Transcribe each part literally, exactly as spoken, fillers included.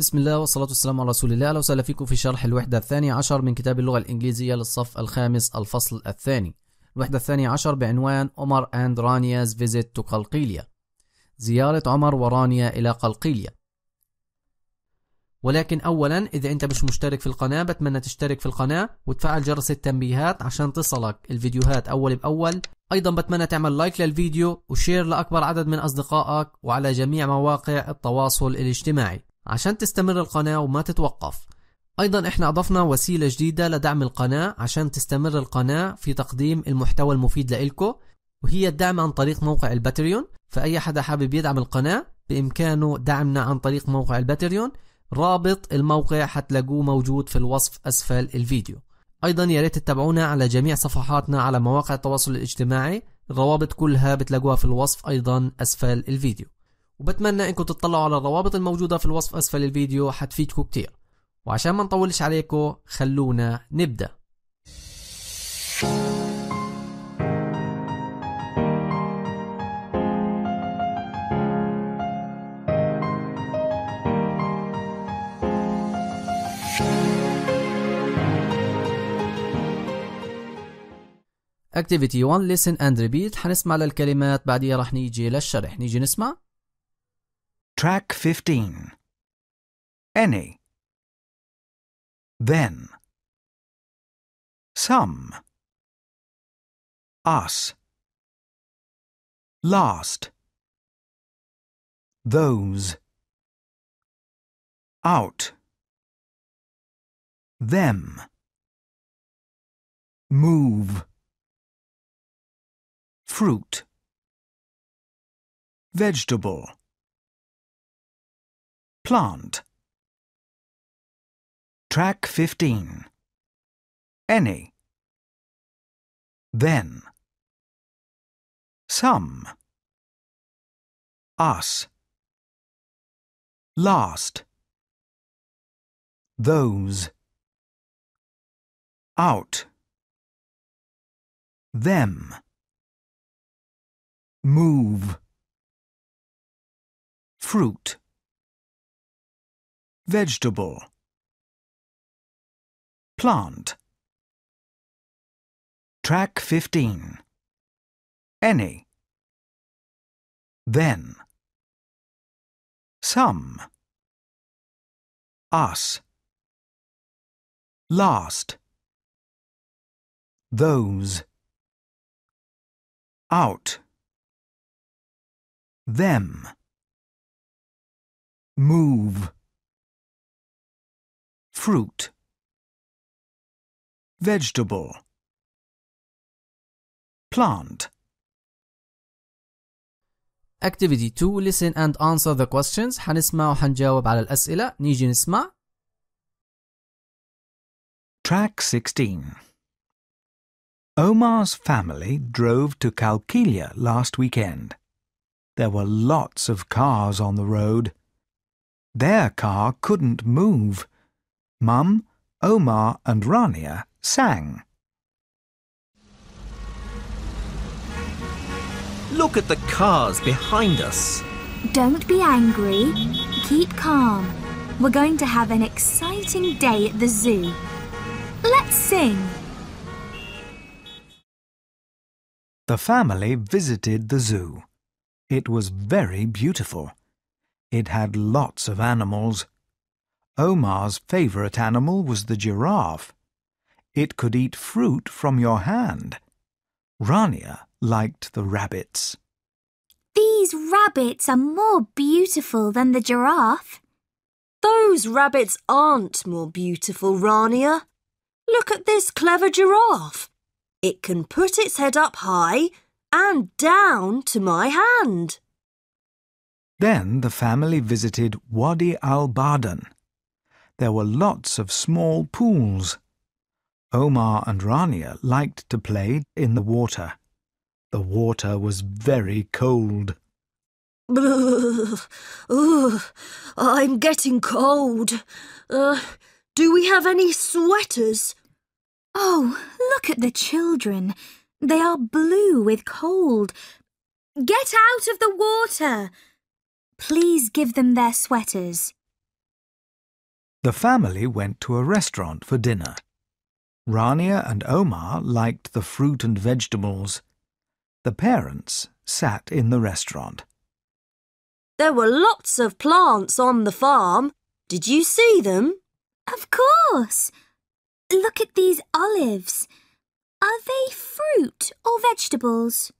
بسم الله والصلاة والسلام على رسول الله. أهلا وسهلا فيكم في شرح الوحدة الثانية عشر من كتاب اللغة الإنجليزية للصف الخامس الفصل الثاني. الوحدة الثانية عشر بعنوان Omar and Rania's visit to Qalqilya. زيارة عمر ورانيا إلى قلقيلية. ولكن أولا إذا أنت مش مشترك في القناة بتمنى تشترك في القناة وتفعل جرس التنبيهات عشان تصلك الفيديوهات أول بأول. أيضا بتمنى تعمل لايك للفيديو وشير لأكبر عدد من أصدقائك وعلى جميع مواقع التواصل الاجتماعي عشان تستمر القناة وما تتوقف. أيضا إحنا أضفنا وسيلة جديدة لدعم القناة عشان تستمر القناة في تقديم المحتوى المفيد لإلكو، وهي الدعم عن طريق موقع الباتريون. فأي حدا حابب يدعم القناة بإمكانه دعمنا عن طريق موقع الباتريون، رابط الموقع حتلاقوه موجود في الوصف أسفل الفيديو. أيضا يا ريت تتابعونا على جميع صفحاتنا على مواقع التواصل الاجتماعي، الروابط كلها بتلاقوها في الوصف أيضا أسفل الفيديو. وبتمنى انكم تطلعوا على الروابط الموجودة في الوصف أسفل الفيديو، حتفيدكم كتير. وعشان ما نطولش عليكم خلونا نبدأ. Activity واحد listen and repeat. حنسمع للكلمات بعديها رح نيجي للشرح. نيجي نسمع Track fifteen. Any. Then. Some. Us. Last. Those. Out. Them. Move. Fruit. Vegetable. Plant. Track fifteen. Any. Then. Some. Us. Last. Those. Out. Them. Move. Fruit. Vegetable. Plant. Track fifteen. Any. Then. Some. Us. Last. Those. Out. Them. Move. Fruit. Vegetable. Plant. Activity two. Listen and answer the questions. حنسمع وحنجاوب على الأسئلة. نيجي نسمع. Track sixteen. Omar's family drove to Qalqilya last weekend. There were lots of cars on the road. Their car couldn't move. Mum, Omar and Rania sang. Look at the cars behind us. Don't be angry. Keep calm. We're going to have an exciting day at the zoo. Let's sing. The family visited the zoo. It was very beautiful. It had lots of animals. Omar's favourite animal was the giraffe. It could eat fruit from your hand. Rania liked the rabbits. These rabbits are more beautiful than the giraffe. Those rabbits aren't more beautiful, Rania. Look at this clever giraffe. It can put its head up high and down to my hand. Then the family visited Wadi al-Badan. There were lots of small pools. Omar and Rania liked to play in the water. The water was very cold. Ooh, I'm getting cold. Uh, do we have any sweaters? Oh, look at the children. They are blue with cold. Get out of the water. Please give them their sweaters. The family went to a restaurant for dinner. Rania and Omar liked the fruit and vegetables. The parents sat in the restaurant. There were lots of plants on the farm. Did you see them? Of course. Look at these olives. Are they fruit or vegetables?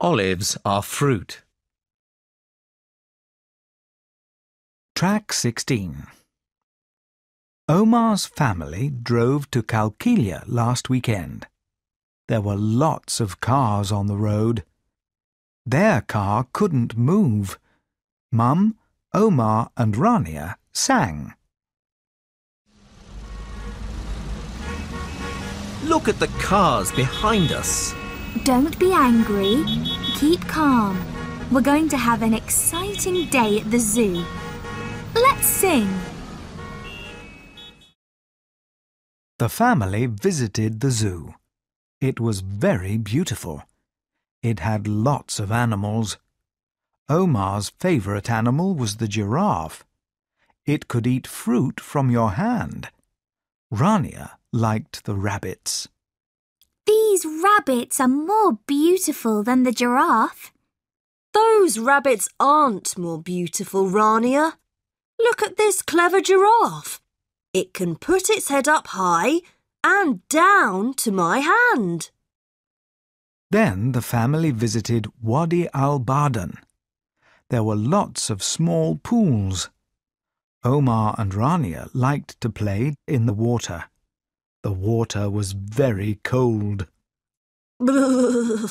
Olives are fruit. Track sixteen. Omar's family drove to Qalqilya last weekend. There were lots of cars on the road. Their car couldn't move. Mum, Omar and Rania sang. Look at the cars behind us. Don't be angry. Keep calm. We're going to have an exciting day at the zoo. Let's sing. The family visited the zoo. It was very beautiful. It had lots of animals. Omar's favourite animal was the giraffe. It could eat fruit from your hand. Rania liked the rabbits. These rabbits are more beautiful than the giraffe. Those rabbits aren't more beautiful, Rania. Look at this clever giraffe. It can put its head up high and down to my hand. Then the family visited Wadi al-Badan. There were lots of small pools. Omar and Rania liked to play in the water. The water was very cold. Ooh,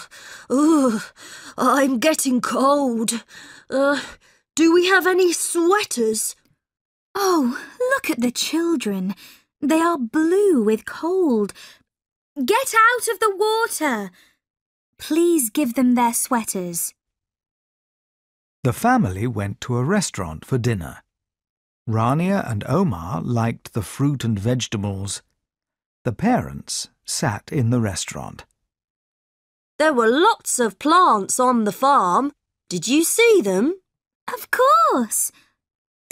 I'm getting cold. Uh, do we have any sweaters? Oh, look at the children. They are blue with cold. Get out of the water. Please give them their sweaters. The family went to a restaurant for dinner. Rania and Omar liked the fruit and vegetables. The parents sat in the restaurant. There were lots of plants on the farm. Did you see them? Of course.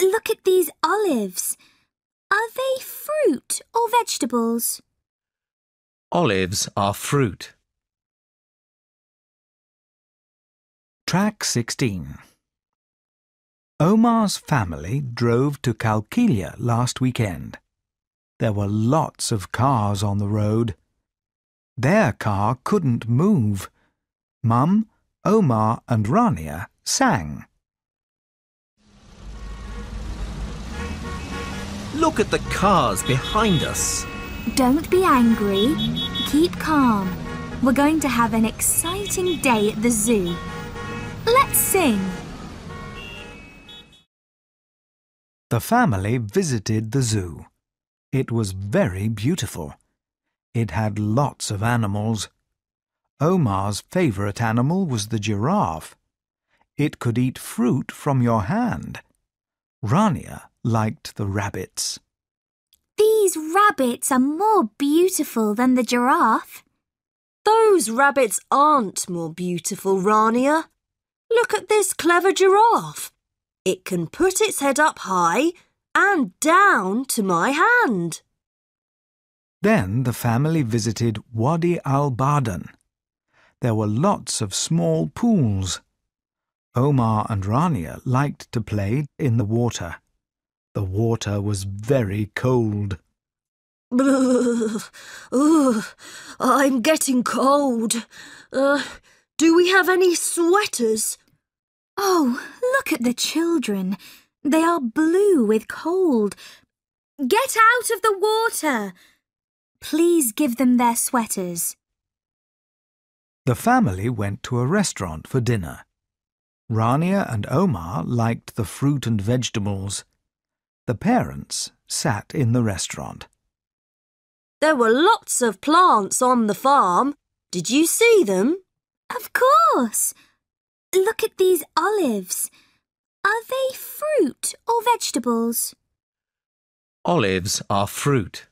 Look at these olives. Are they fruit or vegetables? Olives are fruit. Track sixteen. Omar's family drove to Qalqilya last weekend. There were lots of cars on the road. Their car couldn't move. Mum, Omar and Rania sang. Look at the cars behind us. Don't be angry. Keep calm. We're going to have an exciting day at the zoo. Let's sing. The family visited the zoo. It was very beautiful. It had lots of animals. Omar's favourite animal was the giraffe. It could eat fruit from your hand. Rania liked the rabbits. These rabbits are more beautiful than the giraffe. Those rabbits aren't more beautiful, Rania. Look at this clever giraffe. It can put its head up high and down to my hand. Then the family visited Wadi al-Badan. There were lots of small pools. Omar and Rania liked to play in the water. The water was very cold. Ooh, I'm getting cold. Uh, do we have any sweaters? Oh, look at the children. They are blue with cold. Get out of the water. Please give them their sweaters. The family went to a restaurant for dinner. Rania and Omar liked the fruit and vegetables. The parents sat in the restaurant. There were lots of plants on the farm. Did you see them? Of course. Look at these olives. Are they fruit or vegetables? Olives are fruit.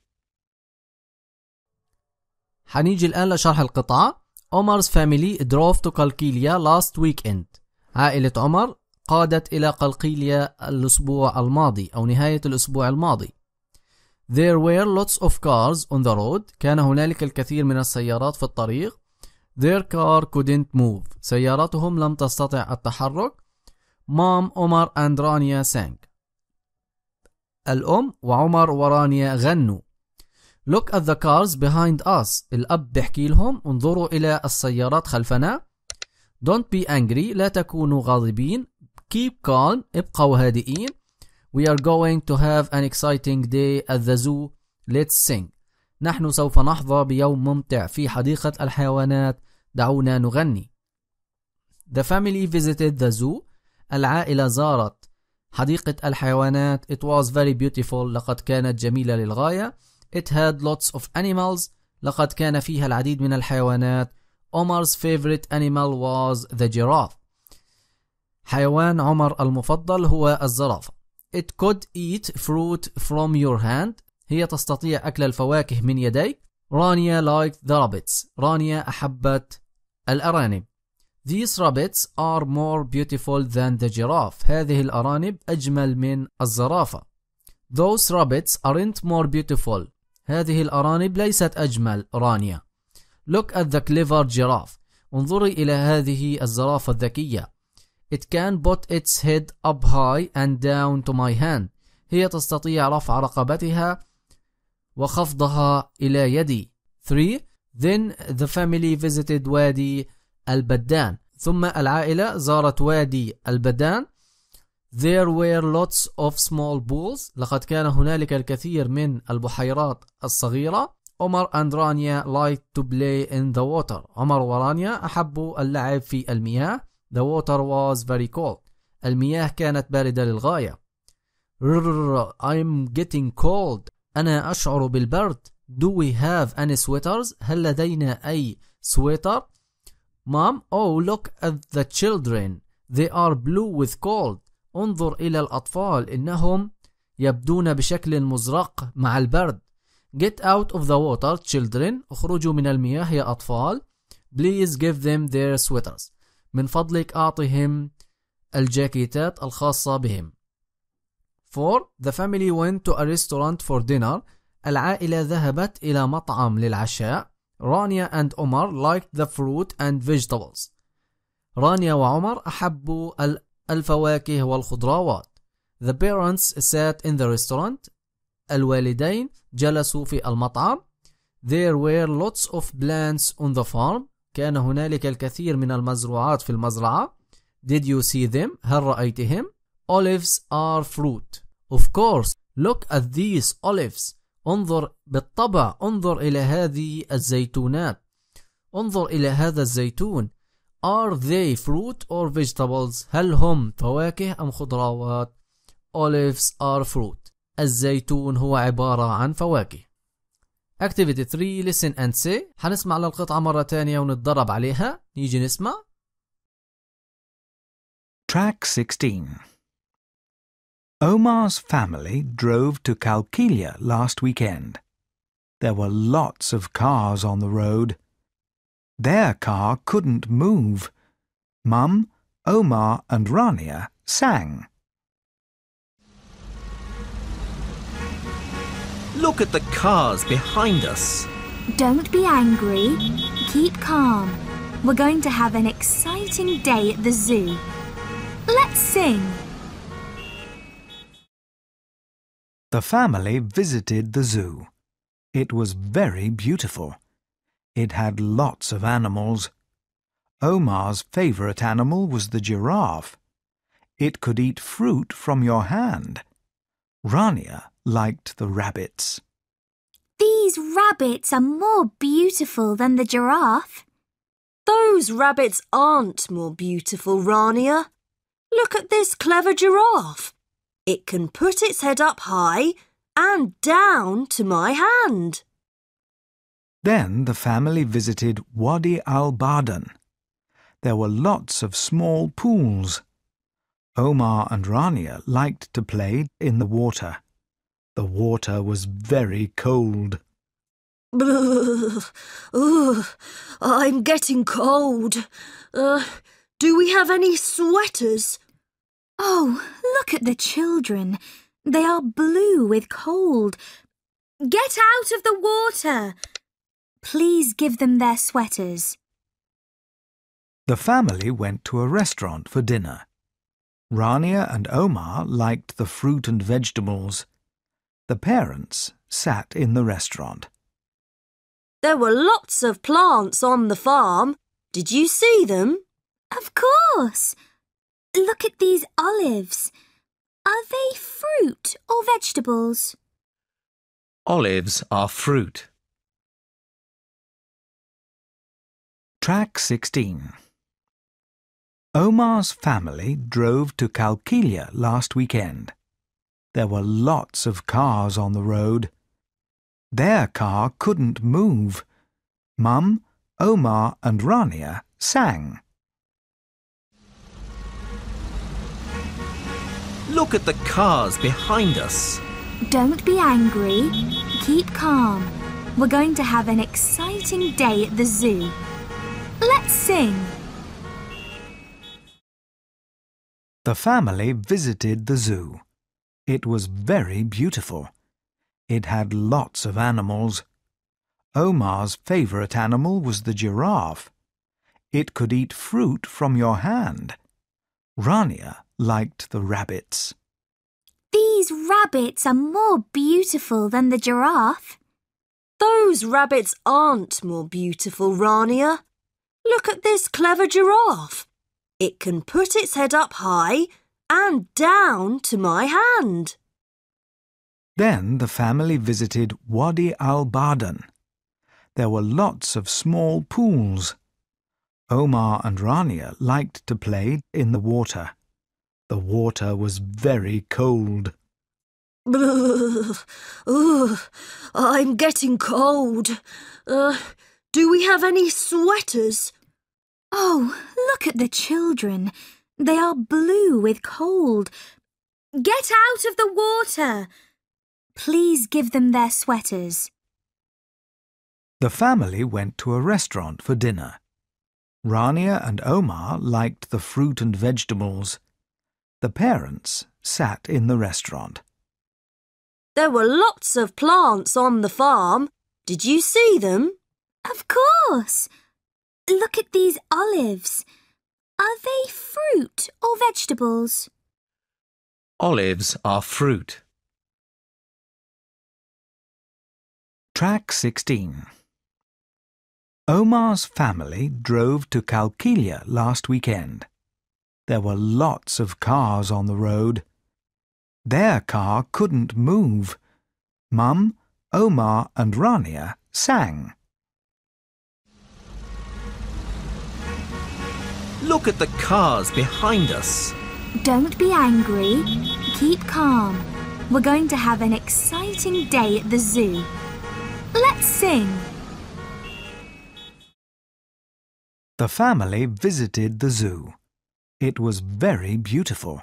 حنيجي الآن لشرح القطعة. Omar's family drove to Qalqilya last weekend. عائلة عمر قادت إلى قلقيلية الأسبوع الماضي أو نهاية الأسبوع الماضي. There were lots of cars on the road. كان هنالك الكثير من السيارات في الطريق. Their car couldn't move. سيارتهم لم تستطع التحرك. Mom, Omar and Rania sang. الأم وعمر ورانيا غنوا. Look at the cars behind us. الأب بيحكي لهم انظروا إلى السيارات خلفنا. Don't be angry. لا تكونوا غاضبين. Keep calm. ابقوا هادئين. We are going to have an exciting day at the zoo. Let's sing. نحن سوف نحظى بيوم ممتع في حديقة الحيوانات. دعونا نغني. The family visited the zoo. العائلة زارت حديقة الحيوانات. It was very beautiful. لقد كانت جميلة للغاية. It had lots of animals. لقد كان فيها العديد من الحيوانات. Omar's favorite animal was the giraffe. حيوان عمر المفضل هو الزرافة. It could eat fruit from your hand. هي تستطيع أكل الفواكه من يديك. رانيا liked the rabbits. رانيا أحبت الأرانب. These rabbits are more beautiful than the giraffe. هذه الأرانب أجمل من الزرافة. Those rabbits aren't more beautiful. هذه الأرانب ليست أجمل. رانيا. Look at the clever giraffe. انظري إلى هذه الزرافة الذكية. It can put its head up high and down to my hand. هي تستطيع رفع رقبتها وخفضها إلى يدي. three. Then the family visited وادي البدان. ثم العائلة زارت وادي البدان. There were lots of small pools. لقد كان هنالك الكثير من البحيرات الصغيرة. Omar and Rania liked to play in the water. عمر ورانيا أحبوا اللعب في المياه. The water was very cold. المياه كانت باردة للغاية. I'm getting cold. أنا أشعر بالبرد. Do we have any sweaters? هل لدينا أي سويتر؟ Mom, oh look at the children. They are blue with cold. انظر إلى الأطفال إنهم يبدون بشكل مزرق مع البرد. Get out of the water, children. اخرجوا من المياه يا أطفال. Please give them their sweaters. من فضلك أعطهم الجاكيتات الخاصة بهم. four. The family went to a restaurant for dinner. العائلة ذهبت إلى مطعم للعشاء. Rania and Omar liked the fruit and vegetables. رانيا وعمر أحبوا الفواكه والخضروات. The parents sat in the restaurant. الوالدين جلسوا في المطعم. There were lots of plants on the farm. كان هنالك الكثير من المزروعات في المزرعة. Did you see them? هل رأيتهم؟ Olives are fruit. Of course. Look at these olives. انظر بالطبع انظر إلى هذه الزيتونات. انظر إلى هذا الزيتون. Are they fruit or vegetables? هل هم فواكه أم خضروات؟ Olives are fruit. الزيتون هو عبارة عن فواكه. Activity three. Listen and say. هنسمع للقطعة مرة تانية ونتدرب عليها. نيجي نسمع. Track sixteen. Omar's family drove to Qalqilya last weekend. There were lots of cars on the road. Their car couldn't move. Mum, Omar and Rania sang. Look at the cars behind us. Don't be angry. Keep calm. We're going to have an exciting day at the zoo. Let's sing. The family visited the zoo. It was very beautiful. It had lots of animals. Omar's favorite animal was the giraffe. It could eat fruit from your hand. Rania liked the rabbits. These rabbits are more beautiful than the giraffe. Those rabbits aren't more beautiful, Rania. Look at this clever giraffe. It can put its head up high and down to my hand. Then the family visited Wadi al-Badan. There were lots of small pools. Omar and Rania liked to play in the water. The water was very cold. Ooh, I'm getting cold. Uh, do we have any sweaters? Oh, look at the children. They are blue with cold. Get out of the water. Please give them their sweaters. The family went to a restaurant for dinner. Rania and Omar liked the fruit and vegetables. The parents sat in the restaurant. There were lots of plants on the farm. Did you see them? Of course. Look at these olives. Are they fruit or vegetables? Olives are fruit. Track sixteen. Omar's family drove to Qalqilya last weekend. There were lots of cars on the road. Their car couldn't move. Mum, Omar and Rania sang. Look at the cars behind us. Don't be angry. Keep calm. We're going to have an exciting day at the zoo. Let's sing. The family visited the zoo. It was very beautiful. It had lots of animals. Omar's favourite animal was the giraffe. It could eat fruit from your hand. Rania liked the rabbits. These rabbits are more beautiful than the giraffe. Those rabbits aren't more beautiful, Rania. Look at this clever giraffe. It can put its head up high and down to my hand. Then the family visited Wadi al-Badan. There were lots of small pools. Omar and Rania liked to play in the water. The water was very cold. Ooh, I'm getting cold. Uh, do we have any sweaters? Oh, look at the children. They are blue with cold. Get out of the water. Please give them their sweaters. The family went to a restaurant for dinner. Rania and Omar liked the fruit and vegetables. The parents sat in the restaurant. There were lots of plants on the farm. Did you see them? Of course. Look at these olives. Are they fruit or vegetables? Olives are fruit. Track sixteen. Omar's family drove to Qalqilya last weekend. There were lots of cars on the road. Their car couldn't move. Mum, Omar and Rania sang. Look at the cars behind us. Don't be angry. Keep calm. We're going to have an exciting day at the zoo. Let's sing. The family visited the zoo. It was very beautiful.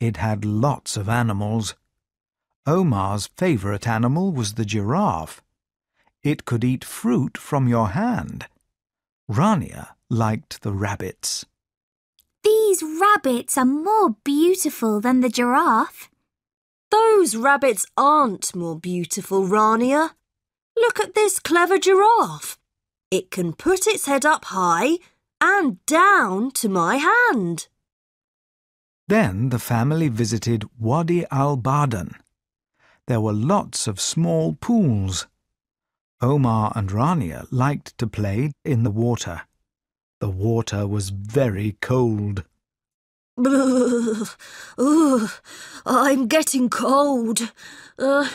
It had lots of animals. Omar's favourite animal was the giraffe. It could eat fruit from your hand. Rania liked the rabbits. These rabbits are more beautiful than the giraffe. Those rabbits aren't more beautiful, Rania. Look at this clever giraffe. It can put its head up high and down to my hand. Then the family visited Wadi al-Badan. There were lots of small pools. Omar and Rania liked to play in the water. The water was very cold. Ooh, I'm getting cold. Uh,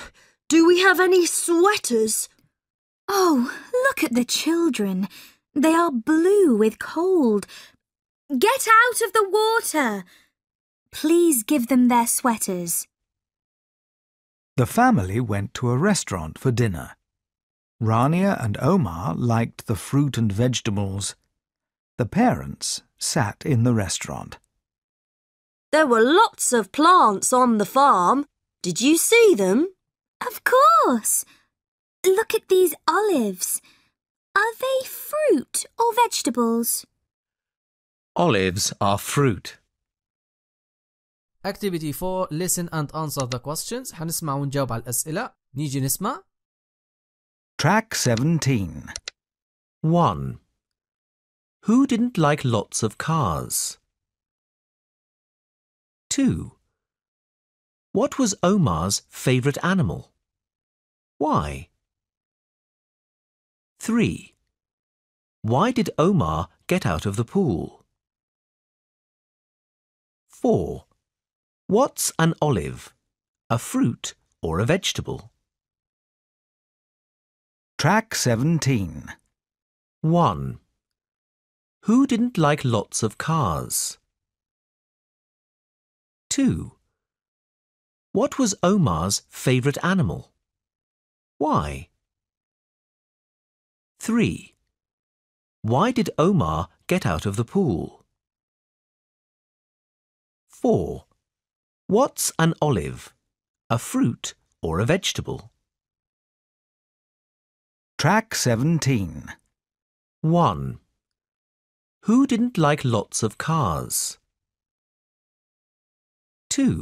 do we have any sweaters? Oh, look at the children. They are blue with cold. Get out of the water. Please give them their sweaters. The family went to a restaurant for dinner. Rania and Omar liked the fruit and vegetables. The parents sat in the restaurant. There were lots of plants on the farm. Did you see them? Of course. Look at these olives. Are they fruit or vegetables? Olives are fruit. Activity four listen and answer the questions. حنسمع ونجاوب على الأسئلة. نيجي نسمع. Track seventeen. one. Who didn't like lots of cars? two. What was Omar's favourite animal? Why? three. Why did Omar get out of the pool? four. What's an olive? A fruit or a vegetable? Track seventeen. one. Who didn't like lots of cars? two. What was Omar's favourite animal? Why? three. Why did Omar get out of the pool? four. What's an olive? A fruit or a vegetable? Track seventeen. one. Who didn't like lots of cars? two.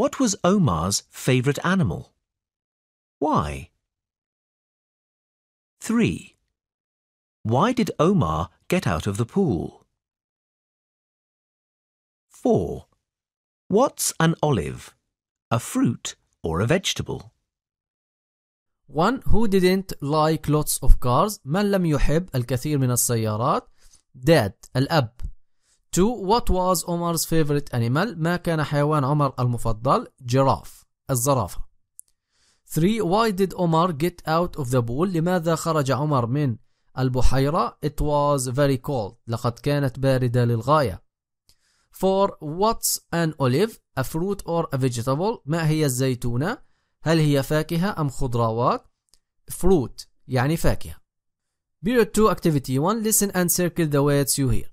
What was Omar's favourite animal? Why? three. Why did Omar get out of the pool? four. What's an olive? A fruit or a vegetable? one. Who didn't like lots of cars? من لم يحب الكثير من السيارات. Dad. الأب. two. What was Omar's favorite animal? ما كان حيوان عمر المفضل؟ Giraffe. الزرافة. three. Why did Omar get out of the pool? لماذا خرج عمر من البحيرة؟ It was very cold. لقد كانت باردة للغاية. four. What's an olive? A fruit or a vegetable? ما هي الزيتونة؟ هل هي فاكهة أم خضروات؟ Fruit يعني فاكهة. Period two activity one. Listen and circle the words you hear.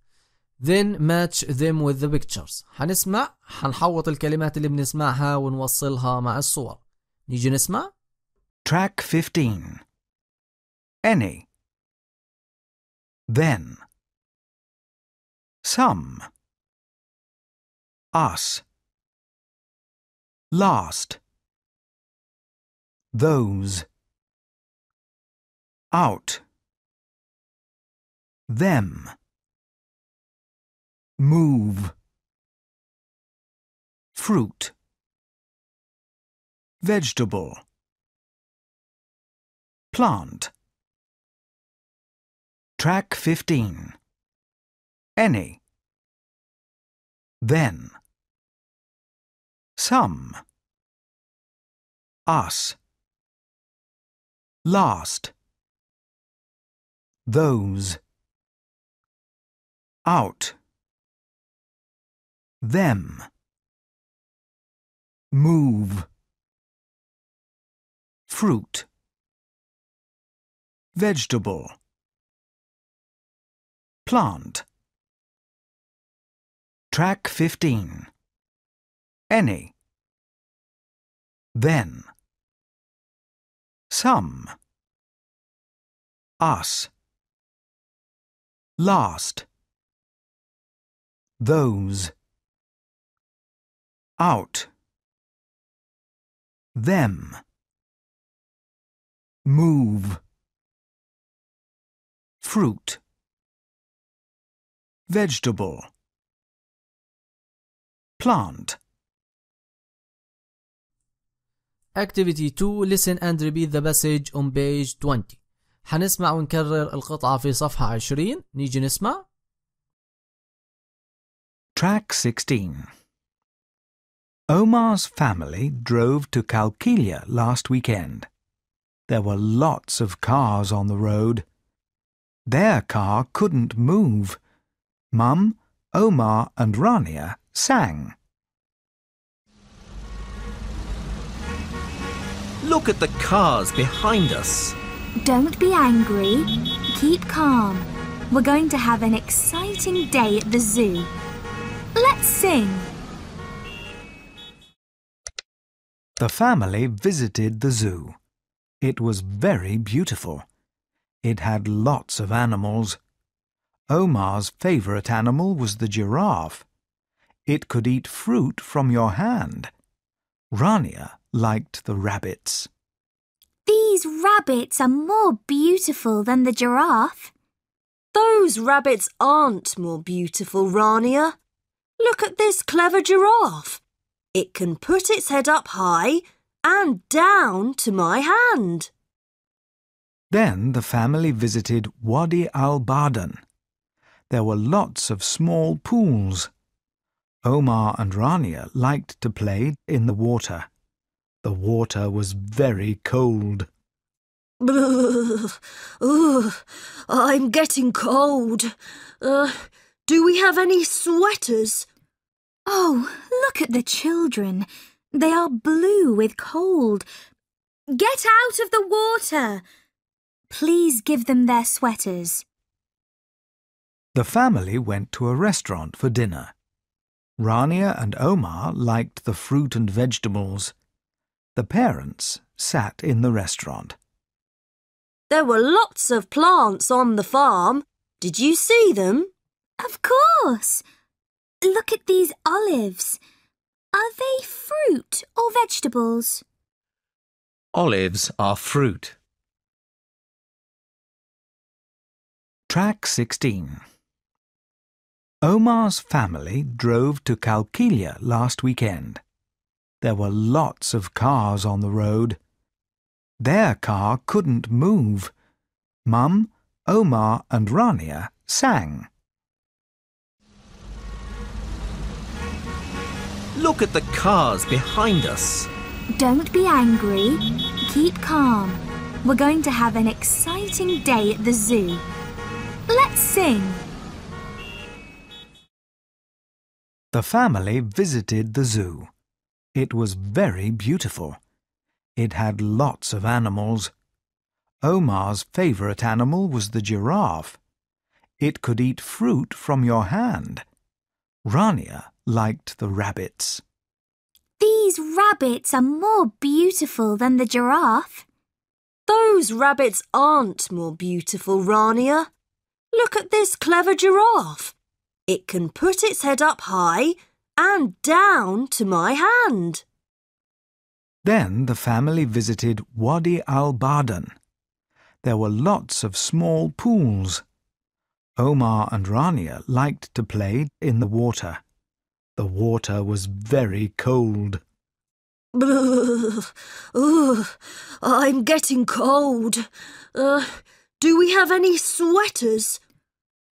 Then match them with the pictures. حنسمع، حنحوط الكلمات اللي بنسمعها ونوصلها مع الصور. نيجي نسمع. Track fifteen. Any. Then. Some. Us. Last. Those. Out. Them. Move. Fruit. Vegetable. Plant. Track fifteen. Any. Then. Some. Us. Last. Those. Out. Them. Move. Fruit. Vegetable. Plant. Track fifteen. Any. Then. Some. Us. Last. Those. Out. Them. Move. Fruit. Vegetable. Plant. Activity two. Listen and repeat the passage on page twenty. حنسمع ونكرر القطعة في صفحة عشرين. نيجي نسمع. Track sixteen. Omar's family drove to Qalqilya last weekend. There were lots of cars on the road. Their car couldn't move. Mum, Omar and Rania sang. Look at the cars behind us. Don't be angry. Keep calm. We're going to have an exciting day at the zoo. Let's sing. The family visited the zoo. It was very beautiful. It had lots of animals. Omar's favourite animal was the giraffe. It could eat fruit from your hand. Rania liked the rabbits. These rabbits are more beautiful than the giraffe. Those rabbits aren't more beautiful, Rania. Look at this clever giraffe. It can put its head up high and down to my hand. Then the family visited Wadi al-Badan. There were lots of small pools. Omar and Rania liked to play in the water. The water was very cold. Ooh, I'm getting cold. Uh, do we have any sweaters? Oh, look at the children. They are blue with cold. Get out of the water. Please give them their sweaters. The family went to a restaurant for dinner. Rania and Omar liked the fruit and vegetables. The parents sat in the restaurant. There were lots of plants on the farm. Did you see them? Of course. Look at these olives. Are they fruit or vegetables? Olives are fruit. Track sixteen. Omar's family drove to Qalqilya last weekend. There were lots of cars on the road. Their car couldn't move. Mum, Omar and Rania sang. Look at the cars behind us. Don't be angry. Keep calm. We're going to have an exciting day at the zoo. Let's sing. The family visited the zoo. It was very beautiful. It had lots of animals. Omar's favourite animal was the giraffe. It could eat fruit from your hand. Rania liked the rabbits. These rabbits are more beautiful than the giraffe. Those rabbits aren't more beautiful, Rania. Look at this clever giraffe. It can put its head up high and down to my hand. Then the family visited Wadi al-Badan. There were lots of small pools. Omar and Rania liked to play in the water. The water was very cold. Ooh, I'm getting cold. Uh, do we have any sweaters?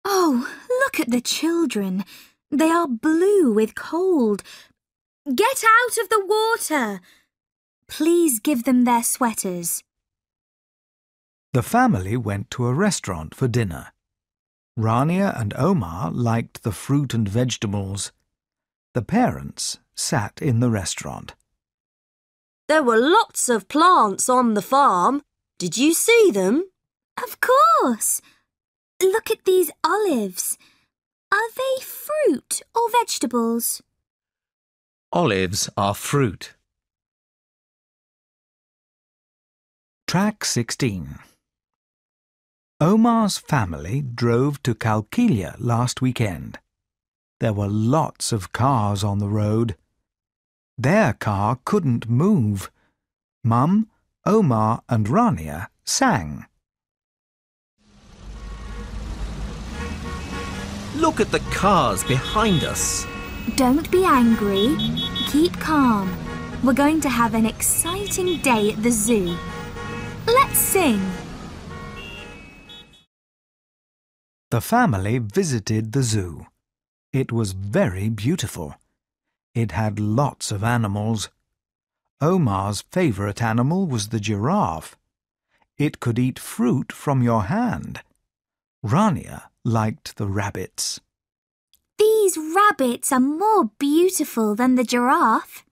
Oh, look at the children. They are blue with cold. Get out of the water. Please give them their sweaters. The family went to a restaurant for dinner. Rania and Omar liked the fruit and vegetables. The parents sat in the restaurant. There were lots of plants on the farm. Did you see them? Of course. Look at these olives. Are they fruit or vegetables? Olives are fruit. Track sixteen. Omar's family drove to Qalqilya last weekend. There were lots of cars on the road. Their car couldn't move. Mum, Omar and Rania sang. Look at the cars behind us. Don't be angry. Keep calm. We're going to have an exciting day at the zoo. Let's sing. The family visited the zoo. It was very beautiful. It had lots of animals. Omar's favourite animal was the giraffe. It could eat fruit from your hand. Rania liked the rabbits. These rabbits are more beautiful than the giraffe.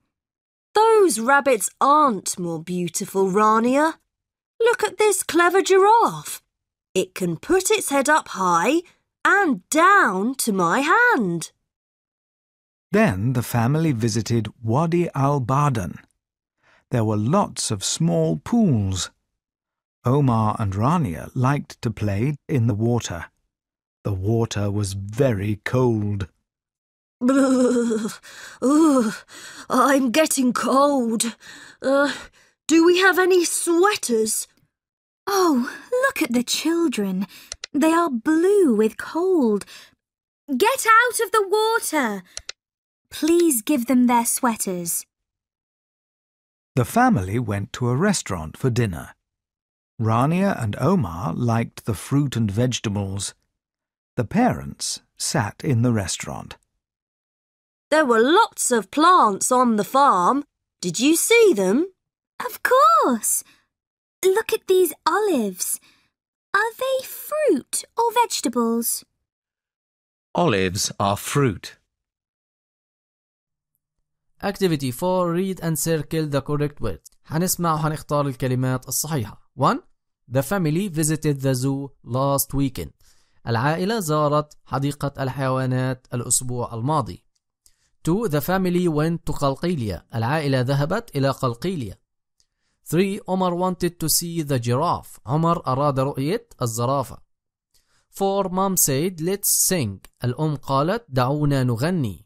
Those rabbits aren't more beautiful, Rania. Look at this clever giraffe. It can put its head up high and down to my hand. Then the family visited Wadi al-Badan. There were lots of small pools. Omar and Rania liked to play in the water. The water was very cold. Ooh, I'm getting cold. Uh, do we have any sweaters? Oh, look at the children. They are blue with cold. Get out of the water. Please give them their sweaters. The family went to a restaurant for dinner. Rania and Omar liked the fruit and vegetables. The parents sat in the restaurant. There were lots of plants on the farm. Did you see them? Of course. Look at these olives. Are they fruit or vegetables? Olives are fruit. Activity four. Read and circle the correct words. هنسمع وهنختار الكلمات الصحيحة. one. The family visited the zoo last weekend. العائلة زارت حديقة الحيوانات الأسبوع الماضي. two. The family went to Qalqilya. العائلة ذهبت إلى قلقيلية. three. Omar wanted to see the giraffe. عمر أراد رؤية الزرافة. four. Mom said let's sing. الأم قالت دعونا نغني.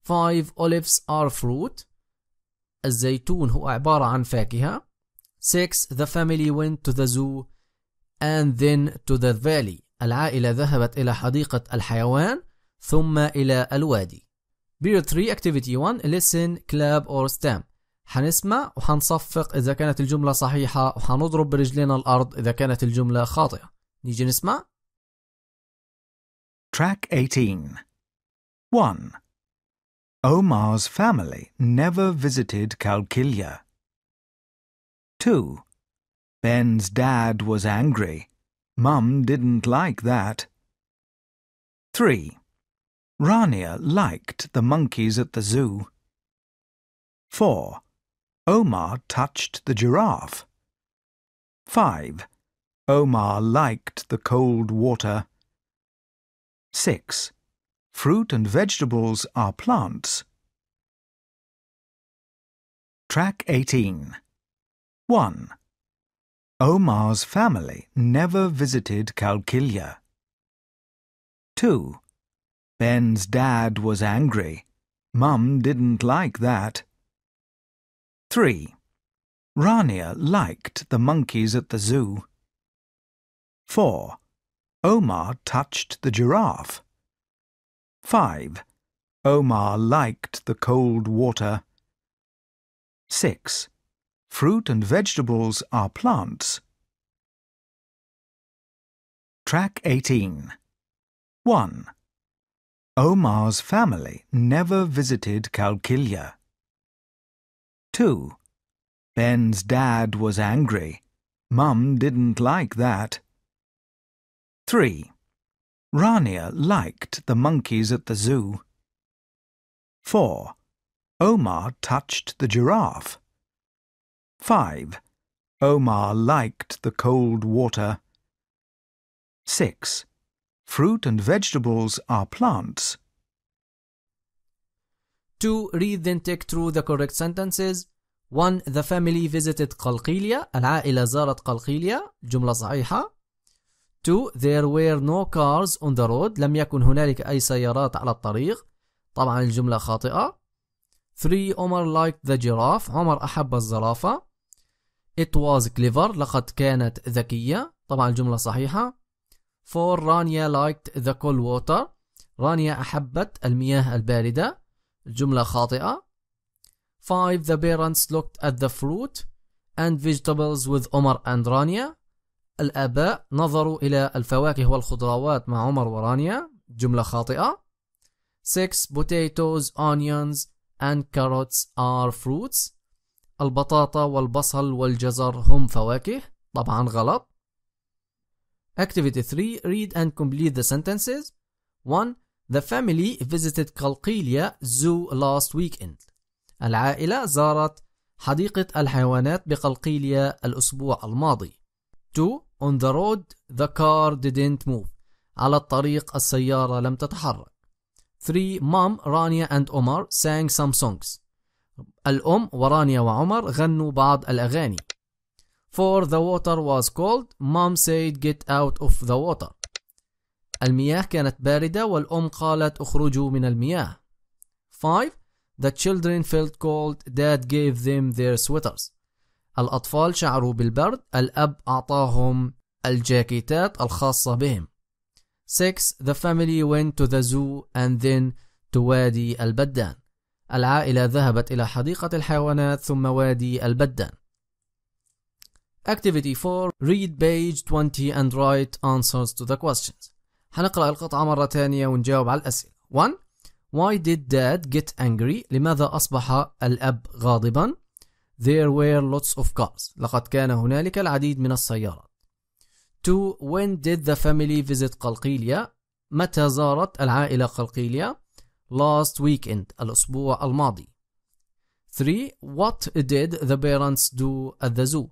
five. Olives are fruit. الزيتون هو عبارة عن فاكهة. six. The family went to the zoo and then to the valley. العائلة ذهبت إلى حديقة الحيوان ثم إلى الوادي. Period three. Activity one. Listen, clap or stamp. حنسمع وحنصفق إذا كانت الجملة صحيحة وحنضرب برجلنا الأرض إذا كانت الجملة خاطئة. نيجي نسمع. Track eighteen. one. Omar's family never visited Qalqilya. two. Ben's dad was angry. Mum didn't like that. three. Rania liked the monkeys at the zoo. four. Omar touched the giraffe. five. Omar liked the cold water. six. Fruit and vegetables are plants. Track eighteen. one. Omar's family never visited Qalqilya. two. Ben's dad was angry. Mum didn't like that. three. Rania liked the monkeys at the zoo. four. Omar touched the giraffe. five. Omar liked the cold water. six. Fruit and vegetables are plants. Track eighteen. one. Omar's family never visited Qalqilya. two. Ben's dad was angry. Mum didn't like that. three. Rania liked the monkeys at the zoo. four. Omar touched the giraffe. five. Omar liked the cold water. six. Fruit and vegetables are plants. two. Read then take through the correct sentences. one. The family visited Qalqilya. العائلة زارت قلقيلية. جملة صحيحة. two. There were no cars on the road. لم يكن هنالك أي سيارات على الطريق. طبعا الجملة خاطئة. three. Omar liked the giraffe. عمر أحب الزرافة. It was clever. لقد كانت ذكية. طبعا الجملة صحيحة. four. Rania liked the cold water. رانيا أحبت المياه الباردة. الجملة خاطئة. five. The parents looked at the fruit and vegetables with Omar and Rania. الآباء نظروا إلى الفواكه والخضروات مع عمر ورانيا. جملة خاطئة. six. Potatoes, onions and carrots are fruits. البطاطا والبصل والجزر هم فواكه. طبعا غلط. Activity three. Read and complete the sentences. one. The family visited Qalqilya Zoo last weekend. العائلة زارت حديقة الحيوانات بقلقيلية الأسبوع الماضي. two. On the road, the car didn't move. على الطريق السيارة لم تتحرك. three. Mom, Rania and Omar sang some songs. الأم ورانيا وعمر غنوا بعض الأغاني. four. The water was cold. Mom said get out of the water. المياه كانت باردة والأم قالت اخرجوا من المياه. five, the children felt cold, dad gave them their sweaters. الأطفال شعروا بالبرد، الأب أعطاهم الجاكيتات الخاصة بهم. six. The family went to the zoo and then to وادي البدان. العائلة ذهبت إلى حديقة الحيوانات ثم وادي البدان. Activity four. Read page twenty and write answers to the questions. هنقرأ القطعة مرة ثانية ونجاوب على الأسئلة. one. Why did dad get angry? لماذا أصبح الأب غاضبا؟ There were lots of cars. لقد كان هنالك العديد من السيارات. two. When did the family visit قلقيلية؟ متى زارت العائلة قلقيلية؟ Last weekend. الأسبوع الماضي. three. What did the parents do at the zoo؟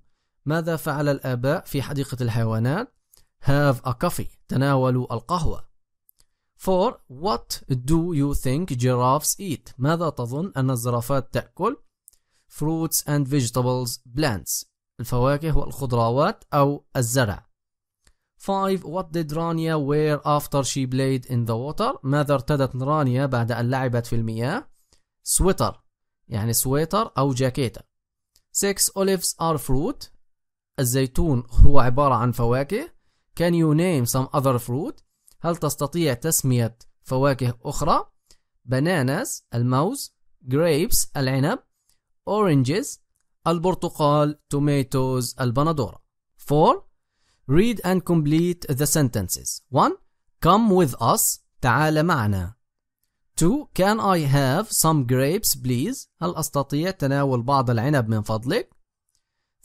ماذا فعل الآباء في حديقة الحيوانات؟ Have a coffee. تناولوا القهوة. four. What do you think giraffes eat؟ ماذا تظن أن الزرافات تأكل؟ Fruits and vegetables, plants. الفواكه والخضروات أو الزرع. five. What did Rania wear after she played in the water؟ ماذا ارتدت رانيا بعد أن لعبت في المياه؟ Sweater. يعني سويتر أو جاكيتة. six. Olives are fruit. الزيتون هو عبارة عن فواكه. Can you name some other fruit؟ هل تستطيع تسمية فواكه أخرى؟ Bananas الموز. Grapes العنب. Oranges البرتقال. Tomatoes البندورة. four. Read and complete the sentences. one. Come with us. تعال معنا. two. Can I have some grapes please؟ هل أستطيع تناول بعض العنب من فضلك؟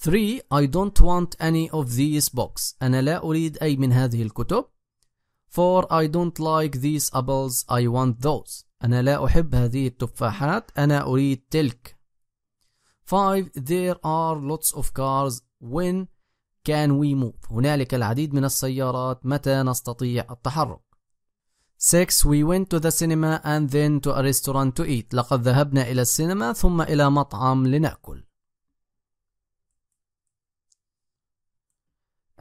three. I don't want any of these books. أنا لا أريد أي من هذه الكتب. four. I don't like these apples. I want those. أنا لا أحب هذه التفاحات. أنا أريد تلك. five. There are lots of cars. When can we move؟ هنالك العديد من السيارات. متى نستطيع التحرك؟ six. We went to the cinema and then to a restaurant to eat. لقد ذهبنا إلى السينما ثم إلى مطعم لنأكل.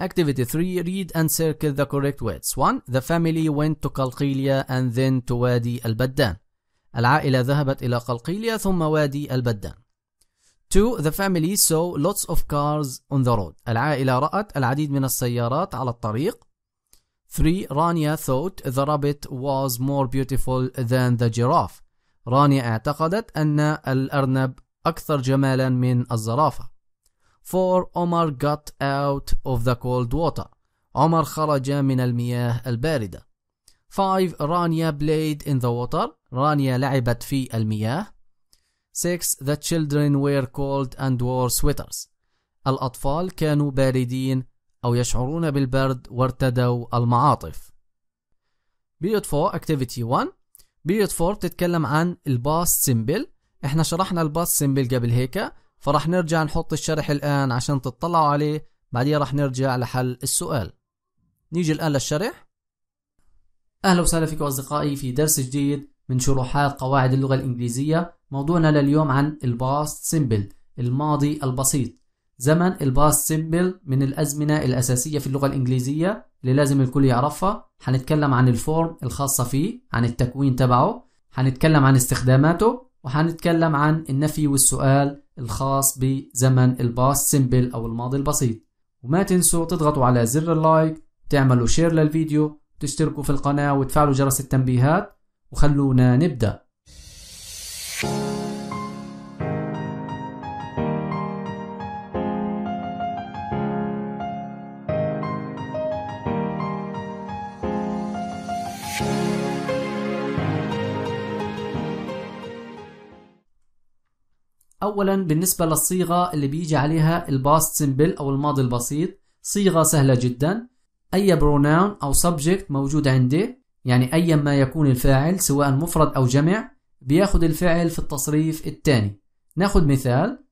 Activity three. Read and circle the correct words. one. The family went to Qalqilya and then to وادي البدان. العائلة ذهبت إلى قلقيلية ثم وادي البدان. two. The family saw lots of cars on the road. العائلة رأت العديد من السيارات على الطريق. three. Rania thought the rabbit was more beautiful than the giraffe. رانيا اعتقدت أن الأرنب أكثر جمالا من الزرافة. four. Omar got out of the cold water. عمر خرج من المياه الباردة. five. Rania played in the water. رانيا لعبت في المياه. six. The children were cold and wore sweaters. الأطفال كانوا باردين أو يشعرون بالبرد وارتدوا المعاطف. Period four. Activity one. Period four تتكلم عن الباست سيمبل. احنا شرحنا الباست سيمبل قبل هيك، فرح نرجع نحط الشرح الآن عشان تطلعوا عليه، بعدين رح نرجع لحل السؤال. نيجي الآن للشرح. أهلا وسهلا فيكم أصدقائي في درس جديد من شروحات قواعد اللغة الإنجليزية. موضوعنا لليوم عن الباست سيمبل، الماضي البسيط. زمن الباست سيمبل من الأزمنة الأساسية في اللغة الإنجليزية اللي لازم الكل يعرفها. هنتكلم عن الفورم الخاصة فيه، عن التكوين تبعه، هنتكلم عن استخداماته، وهنتكلم عن النفي والسؤال الخاص بزمن الباست سيمبل أو الماضي البسيط. وما تنسوا تضغطوا على زر اللايك، تعملوا شير للفيديو، تشتركوا في القناة وتفعلوا جرس التنبيهات، وخلونا نبدأ. أولا بالنسبة للصيغة اللي بيجي عليها الباست سيمبل أو الماضي البسيط، صيغة سهلة جدا. أي بروناون أو سبجكت موجود عندي، يعني أي ما يكون الفاعل سواء مفرد أو جمع بياخد الفعل في التصريف الثاني. ناخد مثال: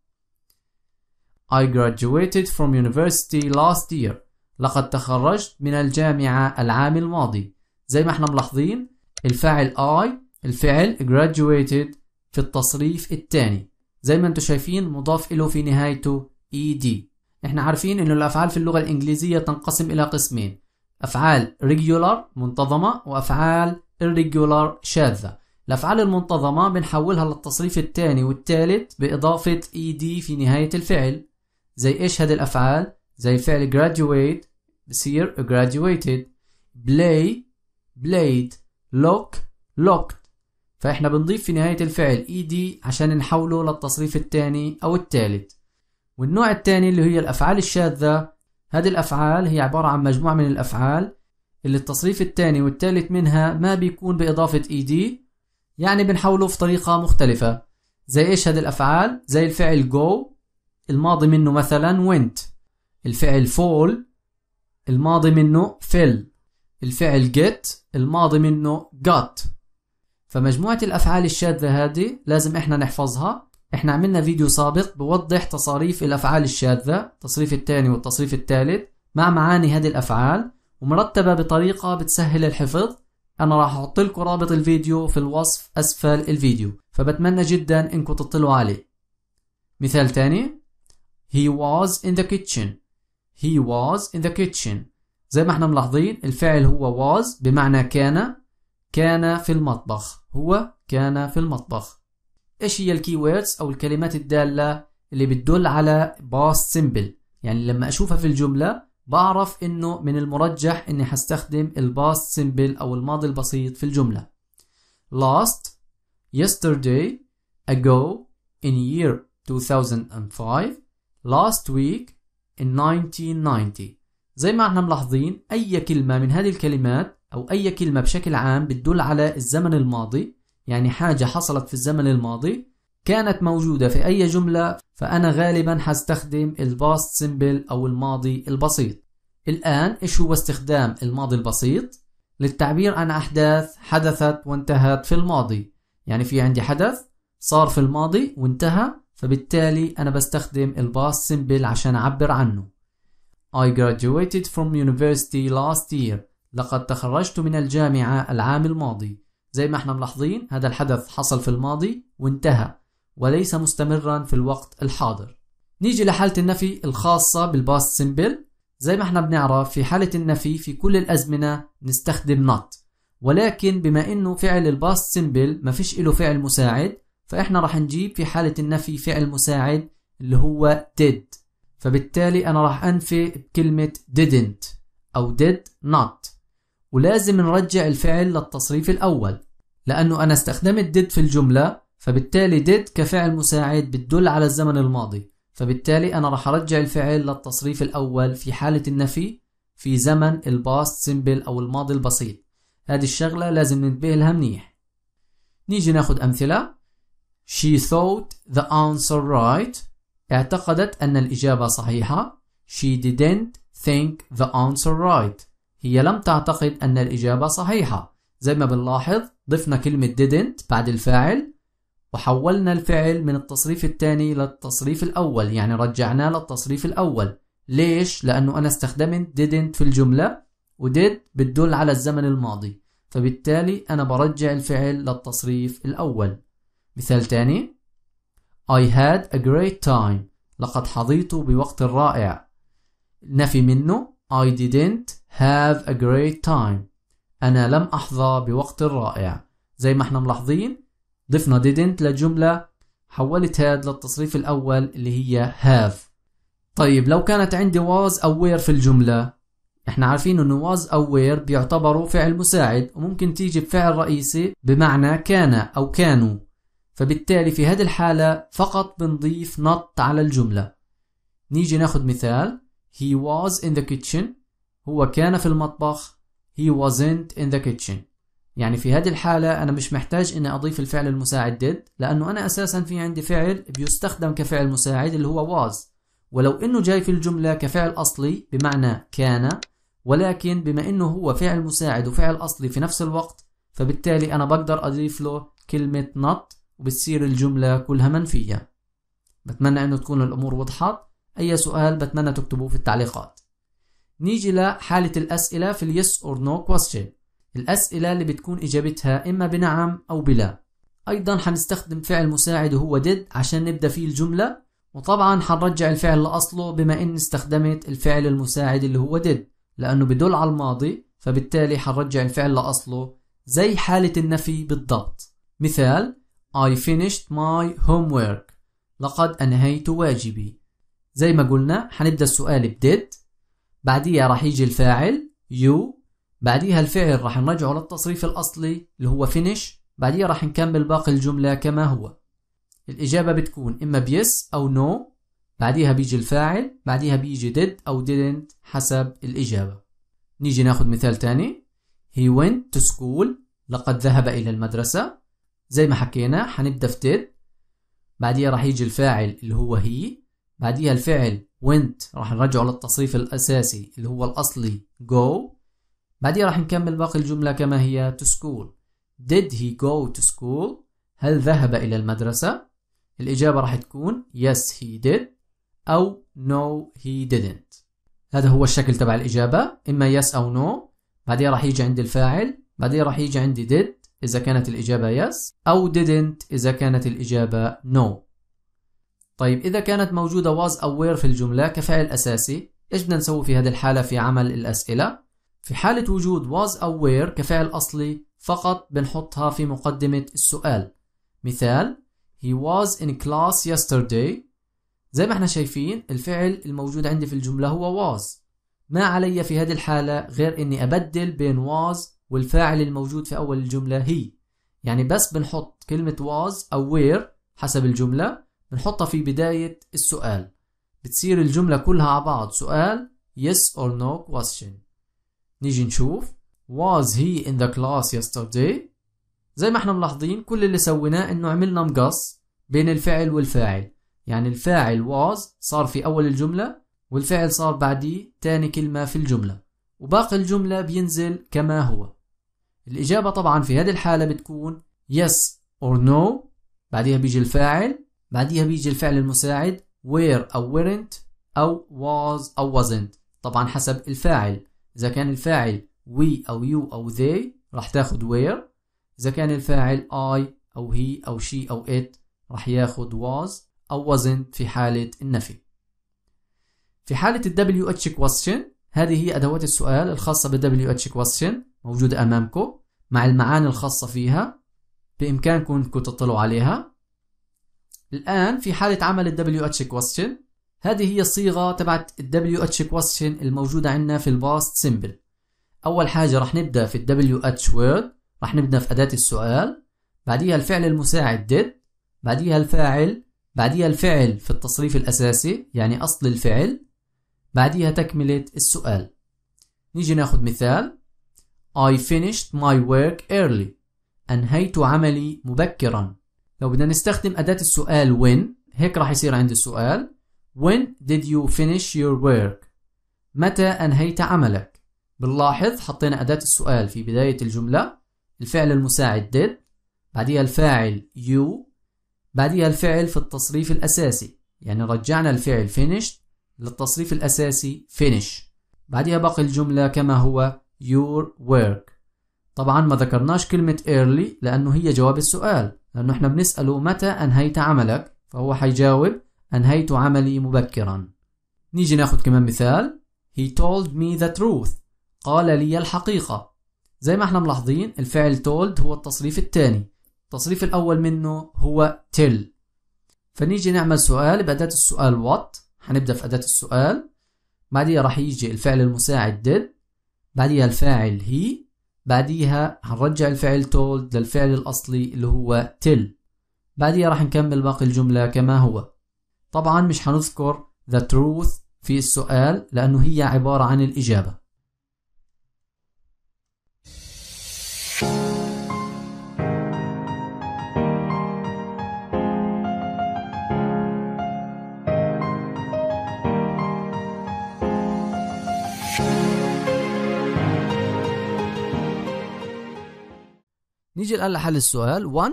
I graduated from university last year. لقد تخرجت من الجامعة العام الماضي. زي ما احنا ملاحظين الفاعل I، الفعل graduated في التصريف الثاني. زي ما انتم شايفين مضاف إله في نهايته إي دي. احنا عارفين انه الأفعال في اللغة الإنجليزية تنقسم إلى قسمين: أفعال regular منتظمة، وأفعال irregular شاذة. الأفعال المنتظمة بنحولها للتصريف الثاني والثالث بإضافة ed في نهاية الفعل. زي إيش هذه الأفعال؟ زي فعل graduate بصير graduated، play played، lock locked. فإحنا بنضيف في نهاية الفعل ed عشان نحوله للتصريف الثاني أو الثالث. والنوع الثاني اللي هي الأفعال الشاذة، هذه الأفعال هي عبارة عن مجموعة من الأفعال اللي التصريف الثاني والثالث منها ما بيكون بإضافة ed، يعني بنحوله في طريقة مختلفة. زي إيش هذه الأفعال؟ زي الفعل go الماضي منه مثلا went، الفعل fall الماضي منه fell، الفعل get الماضي منه got. فمجموعة الأفعال الشاذة هذه لازم إحنا نحفظها. إحنا عملنا فيديو سابق بوضح تصاريف الأفعال الشاذة، التصريف الثاني والتصريف الثالث مع معاني هذه الأفعال، ومرتبة بطريقة بتسهل الحفظ. أنا راح أحط لكم رابط الفيديو في الوصف أسفل الفيديو، فبتمنى جدا إنكم تطلعوا عليه. مثال تاني: He was in the kitchen. He was in the kitchen. زي ما احنا ملاحظين الفعل هو was بمعنى كان، كان في المطبخ، هو كان في المطبخ. إيش هي الكي ووردز أو الكلمات الدالة اللي بتدل على past simple؟ يعني لما أشوفها في الجملة بعرف إنه من المرجح إني هستخدم الباست سيمبل أو الماضي البسيط في الجملة. last، yesterday، ago، in year two thousand five، last week، in nineteen ninety. زي ما احنا ملاحظين أي كلمة من هذه الكلمات أو أي كلمة بشكل عام بتدل على الزمن الماضي، يعني حاجة حصلت في الزمن الماضي كانت موجودة في أي جملة، فأنا غالبا هستخدم الباست سيمبل أو الماضي البسيط. الآن إيش هو استخدام الماضي البسيط؟ للتعبير عن أحداث حدثت وانتهت في الماضي، يعني في عندي حدث صار في الماضي وانتهى، فبالتالي أنا بستخدم الباست سيمبل عشان أعبر عنه. I graduated from university last year. لقد تخرجت من الجامعة العام الماضي. زي ما احنا ملاحظين هذا الحدث حصل في الماضي وانتهى وليس مستمرا في الوقت الحاضر. نيجي لحالة النفي الخاصة بالباست سيمبل. زي ما احنا بنعرف في حالة النفي في كل الأزمنة نستخدم not، ولكن بما انه فعل الباست سيمبل ما فيش له فعل مساعد، فاحنا راح نجيب في حالة النفي فعل مساعد اللي هو did. فبالتالي انا راح انفي بكلمة didn't او did not، ولازم نرجع الفعل للتصريف الاول لانه انا استخدمت did في الجملة، فبالتالي did كفعل مساعد بتدل على الزمن الماضي، فبالتالي أنا راح أرجع الفعل للتصريف الأول في حالة النفي في زمن الباست سيمبل أو الماضي البسيط. هذه الشغلة لازم ننتبه لها منيح. نيجي ناخد أمثلة. She thought the answer right. اعتقدت أن الإجابة صحيحة. She didn't think the answer right. هي لم تعتقد أن الإجابة صحيحة. زي ما بنلاحظ ضفنا كلمة didn't بعد الفاعل وحولنا الفعل من التصريف الثاني للتصريف الأول، يعني رجعناه للتصريف الأول. ليش؟ لأنه أنا استخدمت didn't في الجملة ودid بتدل على الزمن الماضي، فبالتالي أنا برجع الفعل للتصريف الأول. مثال تاني: I had a great time. لقد حظيت بوقت رائع. نفي منه I didn't have a great time. أنا لم أحظى بوقت رائع. زي ما احنا ملاحظين ضفنا didn't لجملة حولت هاد للتصريف الأول اللي هي have. طيب لو كانت عندي was أو were في الجملة، احنا عارفين انه was أو were بيعتبروا فعل مساعد وممكن تيجي بفعل رئيسي بمعنى كان أو كانوا، فبالتالي في هذه الحالة فقط بنضيف not على الجملة. نيجي ناخد مثال: He was in the kitchen. هو كان في المطبخ. He wasn't in the kitchen. يعني في هذه الحالة أنا مش محتاج إني أضيف الفعل المساعد did، لأنه أنا أساساً في عندي فعل بيستخدم كفعل مساعد اللي هو was، ولو إنه جاي في الجملة كفعل أصلي بمعنى كان، ولكن بما إنه هو فعل مساعد وفعل أصلي في نفس الوقت، فبالتالي أنا بقدر أضيف له كلمة not وبتصير الجملة كلها منفية. بتمنى إنه تكون الأمور وضحت. أي سؤال بتمنى تكتبوه في التعليقات. نيجي لحالة الأسئلة في yes or no question، الأسئلة اللي بتكون إجابتها إما بنعم أو بلا. أيضا هنستخدم فعل مساعد وهو did عشان نبدأ فيه الجملة، وطبعا هنرجع الفعل لأصله بما إن استخدمت الفعل المساعد اللي هو did لأنه بدل على الماضي، فبالتالي هنرجع الفعل لأصله زي حالة النفي بالضبط. مثال I finished my homework. لقد أنهيت واجبي. زي ما قلنا حنبدأ السؤال ب did، بعديها راح يجي الفاعل you، بعديها الفعل راح نرجعه للتصريف الأصلي اللي هو finish، بعديها راح نكمل باقي الجملة كما هو. الإجابة بتكون إما بيس أو no، بعديها بيجي الفاعل، بعديها بيجي did أو didn't حسب الإجابة. نيجي ناخد مثال تاني he went to school. لقد ذهب إلى المدرسة. زي ما حكينا حنبدأ في did، بعديها راح يجي الفاعل اللي هو he، بعديها الفعل went راح نرجعه للتصريف الأساسي اللي هو الأصلي go، بعديها راح نكمل باقي الجملة كما هي to school. did he go to school؟ هل ذهب إلى المدرسة؟ الإجابة راح تكون yes he did أو no he didn't. هذا هو الشكل تبع الإجابة، إما yes أو no، بعديها راح يجي عندي الفاعل، بعديها راح يجي عندي did إذا كانت الإجابة yes أو didn't إذا كانت الإجابة no. طيب إذا كانت موجودة was أو were في الجملة كفعل أساسي، إيش بدنا نسوي في هذه الحالة في عمل الأسئلة؟ في حالة وجود was أو were كفعل أصلي فقط بنحطها في مقدمة السؤال. مثال he was in class yesterday. زي ما احنا شايفين الفعل الموجود عندي في الجملة هو was، ما علي في هذه الحالة غير إني أبدل بين was والفاعل الموجود في أول الجملة هي. يعني بس بنحط كلمة was أو were حسب الجملة بنحطها في بداية السؤال، بتصير الجملة كلها على بعض سؤال yes or no question. نيجي نشوف was he in the class yesterday. زي ما احنا ملاحظين كل اللي سويناه انه عملنا مقص بين الفعل والفاعل، يعني الفاعل was صار في أول الجملة والفعل صار بعديه تاني كلمة في الجملة، وباقي الجملة بينزل كما هو. الإجابة طبعا في هذه الحالة بتكون yes or no، بعديها بيجي الفاعل، بعديها بيجي الفعل المساعد were أو weren't أو was أو wasn't طبعا حسب الفاعل. إذا كان الفاعل we أو you أو they راح تاخد were، إذا كان الفاعل I أو he أو she أو it راح ياخد was أو wasn't في حالة النفي. في حالة ال double-u aitch question، هذه هي أدوات السؤال الخاصة بال double-u aitch question موجودة أمامكم مع المعاني الخاصة فيها، بإمكانكم أنكم تطلعوا عليها. الآن في حالة عمل ال double-u aitch question، هذه هي الصيغة تبعت ال double-u aitch question الموجودة عندنا في الباست simple. أول حاجة راح نبدأ في ال double-u aitch word، راح نبدأ في أداة السؤال، بعديها الفعل المساعد did، بعديها الفاعل، بعديها الفعل في التصريف الأساسي يعني أصل الفعل، بعديها تكملة السؤال. نيجي ناخد مثال I finished my work early. أنهيت عملي مبكرا. لو بدنا نستخدم أداة السؤال when، هيك راح يصير عندي السؤال when did you finish your work؟ متى أنهيت عملك؟ بنلاحظ حطينا أداة السؤال في بداية الجملة، الفعل المساعد did، بعديها الفاعل you، بعديها الفعل في التصريف الأساسي يعني رجعنا الفعل finished للتصريف الأساسي finish، بعديها باقي الجملة كما هو your work. طبعا ما ذكرناش كلمة early لأنه هي جواب السؤال، لأنه احنا بنسأله متى أنهيت عملك، فهو حيجاوب أنهيت عملي مبكرا. نيجي ناخد كمان مثال he told me the truth. قال لي الحقيقة. زي ما احنا ملاحظين الفعل told هو التصريف الثاني، التصريف الأول منه هو tell. فنيجي نعمل سؤال بأداة السؤال what، هنبدأ في أداة السؤال، بعديها راح يجي الفعل المساعد did، بعديها الفاعل he، بعديها هنرجع الفعل told للفعل الأصلي اللي هو tell، بعديها راح نكمل باقي الجملة كما هو. طبعا مش هنذكر the truth في السؤال لأنه هي عبارة عن الإجابة. نيجي الآن لحل السؤال واحد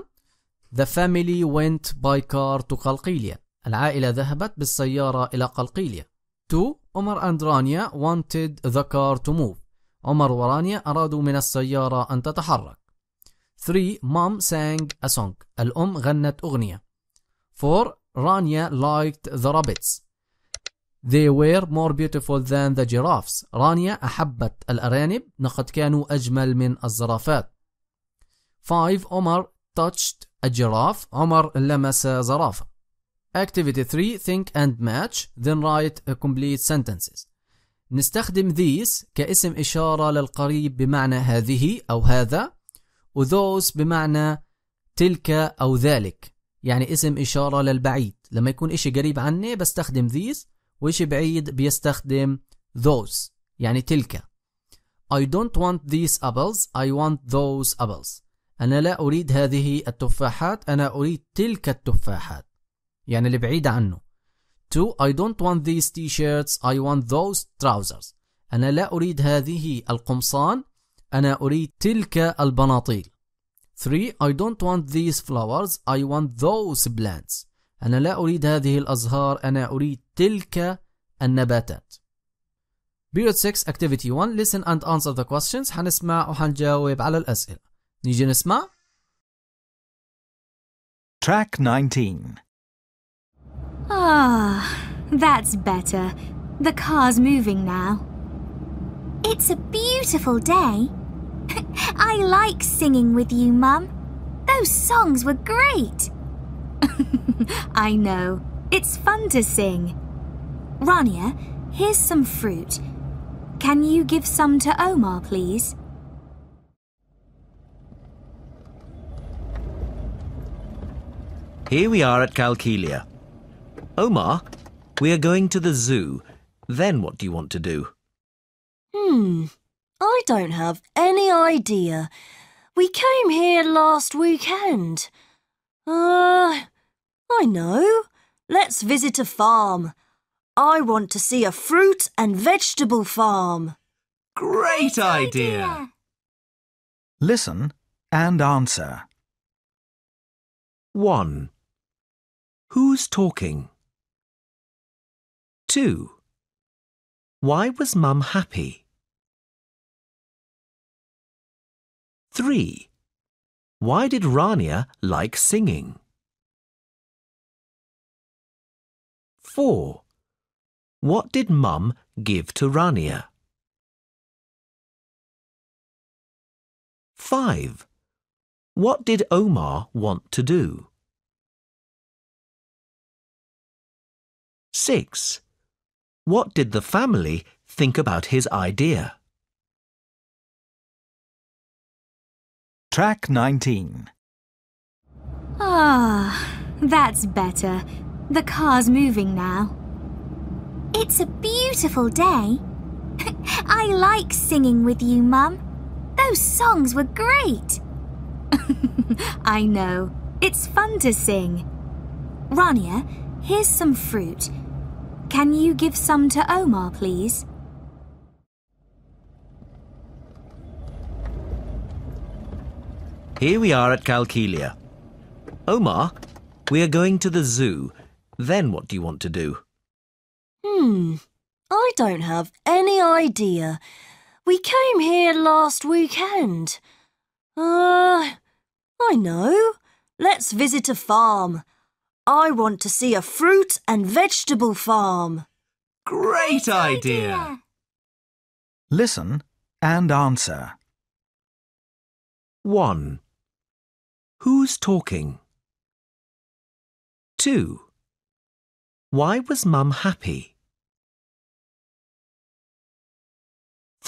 The family went by car to قلقيلية. العائلة ذهبت بالسيارة إلى قلقيلية. اثنين Omar and Rania wanted the car to move. عمر ورانيا أرادوا من السيارة أن تتحرك. ثلاثة Mom sang a song. الأم غنت أغنية. أربعة Rania liked the rabbits. They were more beautiful than the giraffes. رانيا أحبت الأرانب لقد كانوا أجمل من الزرافات. خمسة عمر touched a giraffe. عمر لمس زرافة. Activity three. Think and match. Then write complete sentences. نستخدم these كاسم إشارة للقريب بمعنى هذه أو هذا، و those بمعنى تلك أو ذلك، يعني اسم إشارة للبعيد. لما يكون إشي قريب عني بستخدم these، وإشي بعيد بيستخدم those يعني تلك. I don't want these apples, I want those apples. أنا لا أريد هذه التفاحات، أنا أريد تلك التفاحات، يعني اللي بعيد عنه. two. I don't want these t-shirts, I want those trousers. أنا لا أريد هذه القمصان، أنا أريد تلك البناطيل. three. I don't want these flowers, I want those plants. أنا لا أريد هذه الأزهار، أنا أريد تلك النباتات. Period six. Activity one. Listen and answer the questions. حنسمع وحنجاوب على الأسئلة. نيجي نسمع. Track nineteen. Ah, that's better. The car's moving now. It's a beautiful day. I like singing with you, Mum. Those songs were great. I know. It's fun to sing. Rania, here's some fruit. Can you give some to Omar, please? Here we are at Qalqilya. Omar, we are going to the zoo. Then what do you want to do? Hmm, I don't have any idea. We came here last weekend. Uh, I know. Let's visit a farm. I want to see a fruit and vegetable farm. Great, Great idea. idea! Listen and answer. one. Who's talking? two. Why was Mum happy? three. Why did Rania like singing? four. What did Mum give to Rania? five. What did Omar want to do? six. What did the family think about his idea? Track nineteen. Ah, that's better. The car's moving now. It's a beautiful day. I like singing with you, Mum. Those songs were great. I know. It's fun to sing. Rania, here's some fruit. Can you give some to Omar, please? Here we are at Qalqilya. Omar, we are going to the zoo. Then what do you want to do? Hmm, I don't have any idea. We came here last weekend. Uh, I know. Let's visit a farm. I want to see a fruit and vegetable farm. Great, Great idea. idea! Listen and answer. one. Who's talking? two. Why was Mum happy?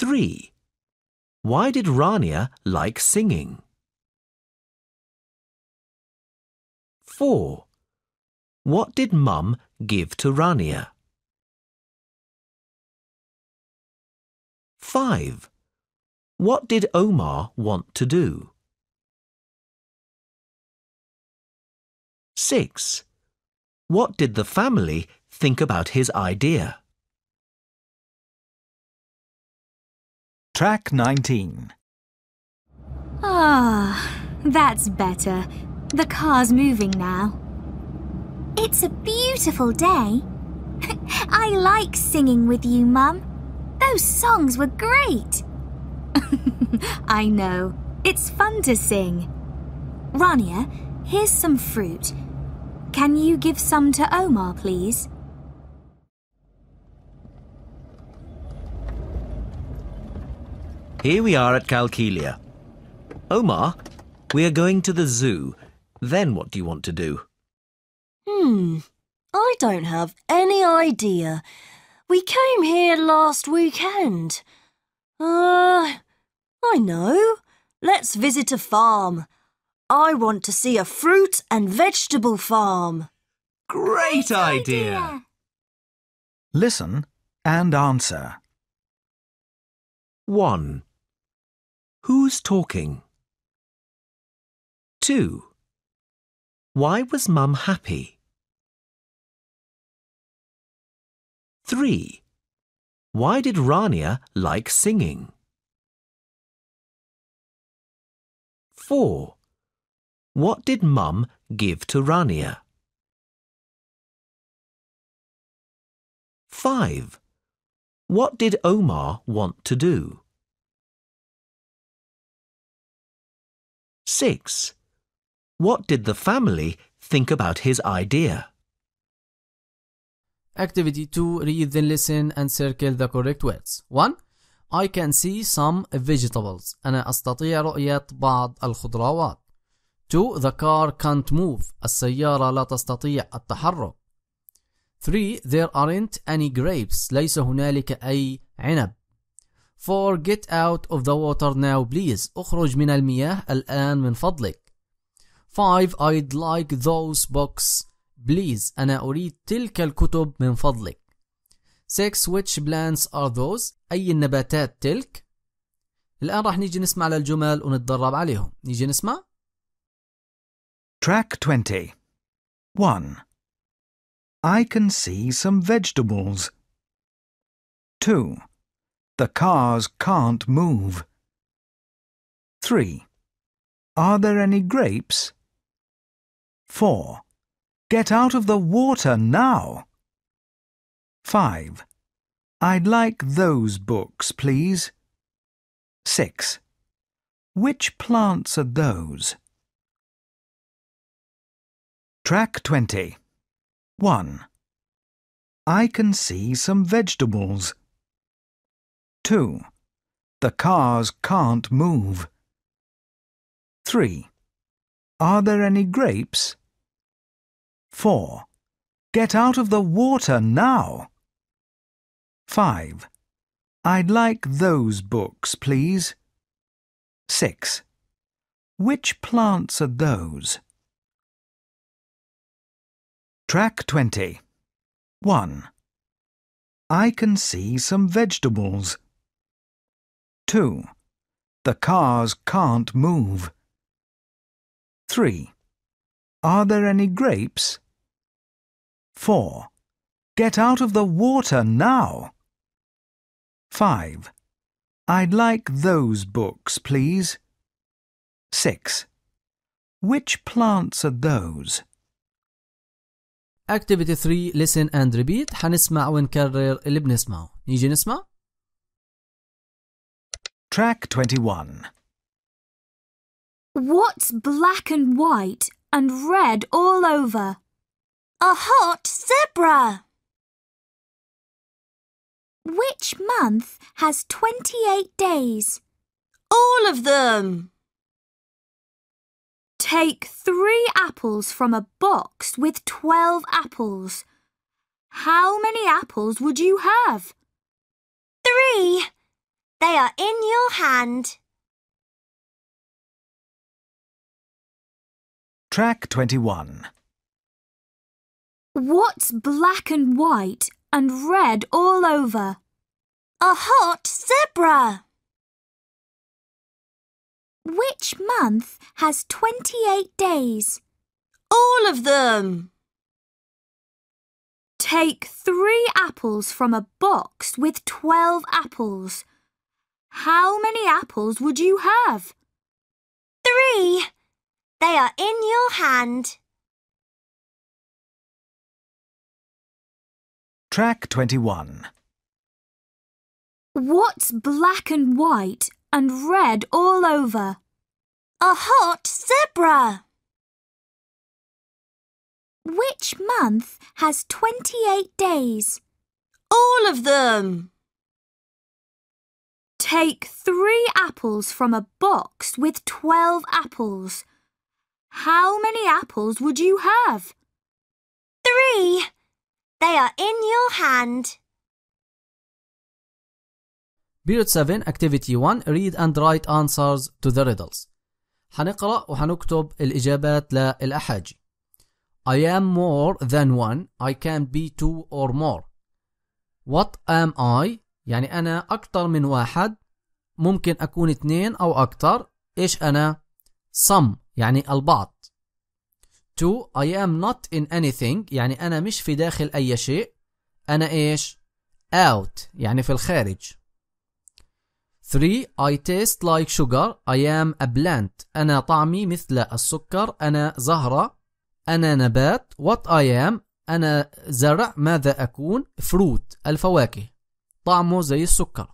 three. Why did Rania like singing? four. What did Mum give to Rania? five. What did Omar want to do? six. What did the family think about his idea? Track nineteen. Ah, that's better. The car's moving now. It's a beautiful day. I like singing with you, Mum. Those songs were great. I know. It's fun to sing. Rania, here's some fruit. Can you give some to Omar, please? Here we are at Qalqilya. Omar, we are going to the zoo. Then what do you want to do? Hmm, I don't have any idea. We came here last weekend. Uh, I know. Let's visit a farm. I want to see a fruit and vegetable farm. Great, Great idea. idea! Listen and answer. One. Who's talking? Two. Why was Mum happy? Three. Why did Rania like singing? Four. What did Mum give to Rania? Five. What did Omar want to do? Six. What did the family think about his idea? Activity two. Read, then listen and circle the correct words. one. I can see some vegetables. أنا أستطيع رؤية بعض الخضروات. two. The car can't move. السيارة لا تستطيع التحرك. three. There aren't any grapes. ليس هنالك أي عنب. four. Get out of the water now please. اخرج من المياه الآن من فضلك. five. I'd like those books please. أنا أريد تلك الكتب من فضلك. six. Which plants are those? أي النباتات تلك؟ الآن راح نيجي نسمع للجمل ونتدرب عليهم. نيجي نسمع. Track twenty. one. I can see some vegetables. two. The cars can't move. three. Are there any grapes? four. Get out of the water now. five. I'd like those books, please. six. Which plants are those? Track twenty. one. I can see some vegetables. two. The cars can't move. three. Are there any grapes? four. Get out of the water now. five. I'd like those books, please. six. Which plants are those? Track twenty. one. I can see some vegetables. two. The cars can't move. three. Are there any grapes? four. Get out of the water now. five. I'd like those books, please. six. Which plants are those? Activity three. Listen and repeat. حنسمع ونكرر اللي بنسمعه. نيجي نسمع. Track twenty-one. What's black and white and red all over? A hot zebra! Which month has twenty-eight days? All of them! Take three apples from a box with twelve apples. How many apples would you have? Three. They are in your hand. Track twenty-one. What's black and white and red all over? A hot zebra! Which month has twenty-eight days? All of them! Take three apples from a box with twelve apples. How many apples would you have? Three. They are in your hand. Track twenty-one. What's black and white and red all over? A hot zebra! Which month has twenty-eight days? All of them! Take three apples from a box with twelve apples. How many apples would you have? Three. They are in your hand. Period seven, Activity one. Read and write answers to the riddles. حنقرأ وحنكتب الإجابات للأحاجي. I am more than one. I can be two or more. What am I? يعني أنا أكتر من واحد. ممكن أكون اثنين أو أكتر. إيش أنا؟ Some. يعني البعض. two. I am not in anything. يعني أنا مش في داخل أي شيء. أنا إيش؟ Out. يعني في الخارج. three. I taste like sugar. I am a plant. أنا طعمي مثل السكر. أنا زهرة. أنا نبات. What I am. أنا زرع. ماذا أكون؟ Fruit. الفواكه. طعمه زي السكر.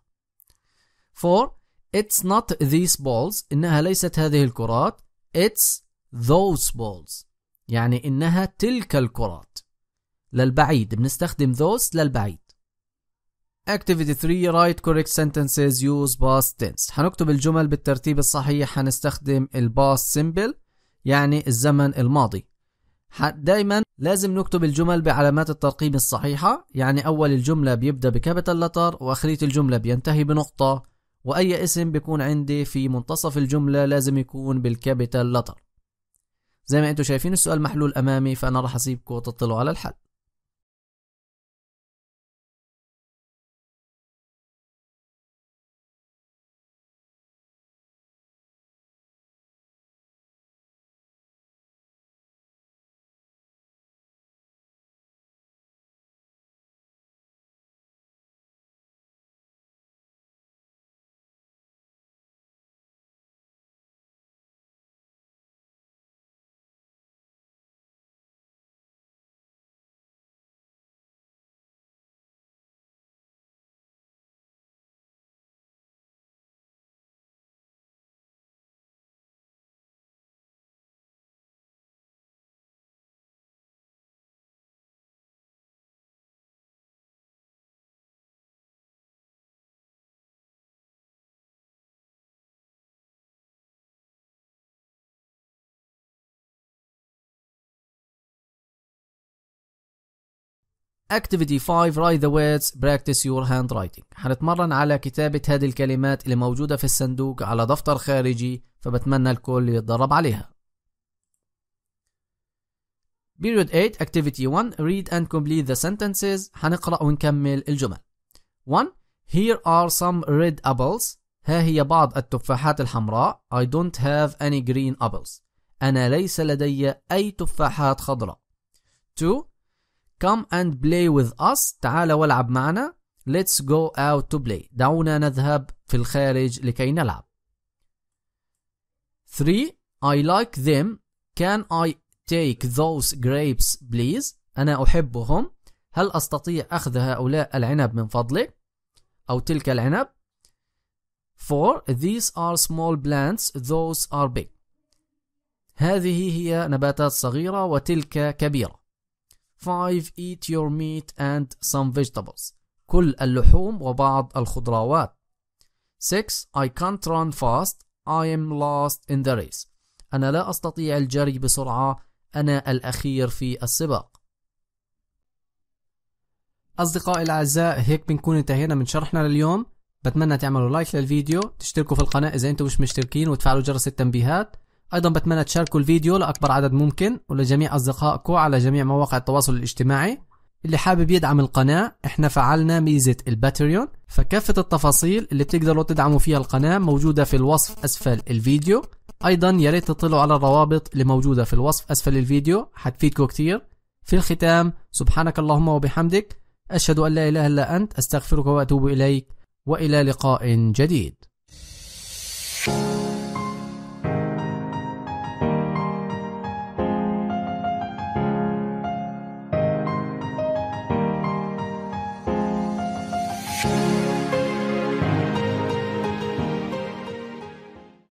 four. It's not these balls. إنها ليست هذه الكرات. It's those balls. يعني إنها تلك الكرات. للبعيد. بنستخدم those للبعيد. Activity three. Write correct sentences. Use past tense. هنكتب الجمل بالترتيب الصحيح. هنستخدم ال past simple. يعني الزمن الماضي. دايما لازم نكتب الجمل بعلامات الترقيم الصحيحة. يعني أول الجملة بيبدأ بكابيتال لتر، وآخرية الجملة بينتهي بنقطة، وأي اسم بيكون عندي في منتصف الجملة لازم يكون بالكابيتال لتر. زي ما أنتم شايفين السؤال محلول أمامي، فأنا راح أسيبكم وتطلعوا على الحل. Activity five. Write the words. Practice your handwriting. هنتمرن على كتابة هذه الكلمات اللي موجودة في الصندوق على دفتر خارجي، فبتمنى الكل يتدرب عليها. Period eight. Activity one. Read and complete the sentences. هنقرأ ونكمل الجمل. one. Here are some red apples. ها هي بعض التفاحات الحمراء. I don't have any green apples. أنا ليس لدي أي تفاحات خضراء. two. Come and play with us. تعال والعب معنا. Let's go out to play. دعونا نذهب في الخارج لكي نلعب. three. I like them. Can I take those grapes please? أنا أحبهم. هل أستطيع أخذ هؤلاء العنب من فضلك؟ أو تلك العنب. four. These are small plants. Those are big. هذه هي نباتات صغيرة وتلك كبيرة. five. Eat your meat and some vegetables. كل اللحوم وبعض الخضروات. six. I can't run fast. I am lost in the race. أنا لا أستطيع الجري بسرعة. أنا الأخير في السباق. أصدقائي الأعزاء، هيك بنكون انتهينا من شرحنا لليوم. بتمنى تعملوا لايك للفيديو، تشتركوا في القناة إذا أنتم مش مشتركين، وتفعلوا جرس التنبيهات. أيضا بتمنى تشاركوا الفيديو لأكبر عدد ممكن ولجميع أصدقائكم على جميع مواقع التواصل الاجتماعي. اللي حابب يدعم القناة، احنا فعلنا ميزة الباتريون، فكافة التفاصيل اللي بتقدروا تدعموا فيها القناة موجودة في الوصف أسفل الفيديو. أيضا يا ريت تطلعوا على الروابط اللي موجودة في الوصف أسفل الفيديو، حتفيدكم كتير. في الختام، سبحانك اللهم وبحمدك، أشهد أن لا إله إلا أنت، أستغفرك وأتوب إليك، وإلى لقاء جديد.